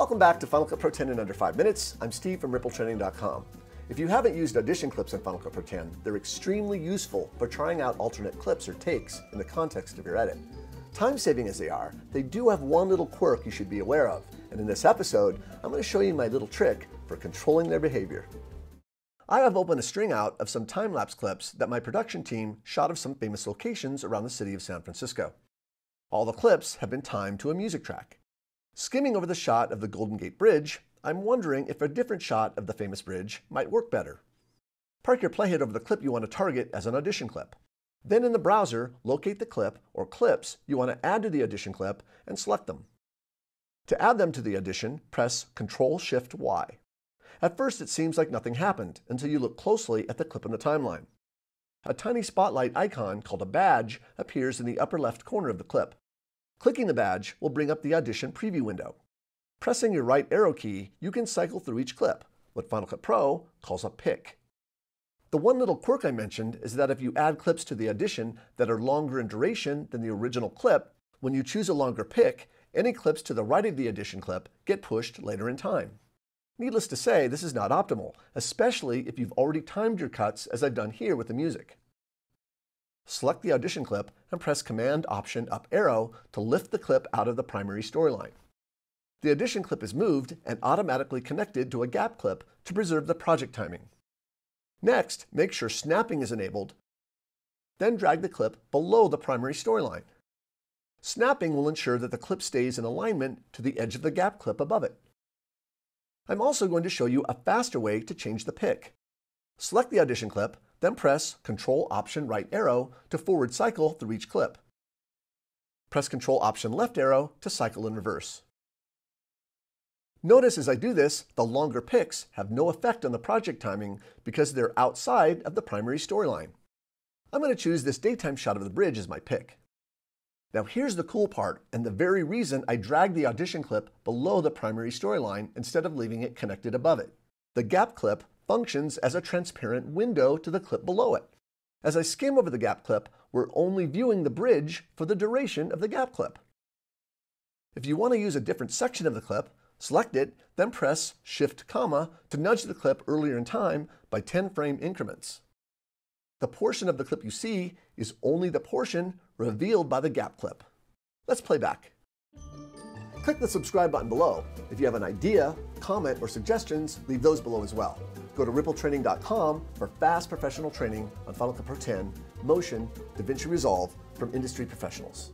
Welcome back to Final Cut Pro 10 in under 5 minutes. I'm Steve from rippletraining.com. If you haven't used audition clips in Final Cut Pro 10, they're extremely useful for trying out alternate clips or takes in the context of your edit. Time-saving as they are, they do have one little quirk you should be aware of, and in this episode, I'm going to show you my little trick for controlling their behavior. I have opened a string out of some time-lapse clips that my production team shot of some famous locations around the city of San Francisco. All the clips have been timed to a music track. Skimming over the shot of the Golden Gate Bridge, I'm wondering if a different shot of the famous bridge might work better. Park your playhead over the clip you want to target as an audition clip. Then in the browser, locate the clip or clips you want to add to the audition clip and select them. To add them to the audition, press Ctrl-Shift-Y. At first, it seems like nothing happened until you look closely at the clip in the timeline. A tiny spotlight icon called a badge appears in the upper left corner of the clip. Clicking the badge will bring up the audition preview window. Pressing your right arrow key, you can cycle through each clip, what Final Cut Pro calls a pick. The one little quirk I mentioned is that if you add clips to the audition that are longer in duration than the original clip, when you choose a longer pick, any clips to the right of the audition clip get pushed later in time. Needless to say, this is not optimal, especially if you've already timed your cuts as I've done here with the music. Select the audition clip and press Command-Option-Up-Arrow to lift the clip out of the primary storyline. The audition clip is moved and automatically connected to a gap clip to preserve the project timing. Next, make sure snapping is enabled, then drag the clip below the primary storyline. Snapping will ensure that the clip stays in alignment to the edge of the gap clip above it. I'm also going to show you a faster way to change the pick. Select the audition clip, then press Ctrl-Option-Right-Arrow to forward cycle through each clip. Press Ctrl-Option-Left-Arrow to cycle in reverse. Notice as I do this, the longer picks have no effect on the project timing because they're outside of the primary storyline. I'm going to choose this daytime shot of the bridge as my pick. Now here's the cool part, and the very reason I dragged the audition clip below the primary storyline instead of leaving it connected above it. The gap clip functions as a transparent window to the clip below it. As I skim over the gap clip, we're only viewing the bridge for the duration of the gap clip. If you want to use a different section of the clip, select it, then press Shift-, to nudge the clip earlier in time by 10-frame increments. The portion of the clip you see is only the portion revealed by the gap clip. Let's play back. Click the subscribe button below. If you have an idea, comment, or suggestions, leave those below as well. Go to rippletraining.com for fast professional training on Final Cut Pro 10, Motion, DaVinci Resolve from industry professionals.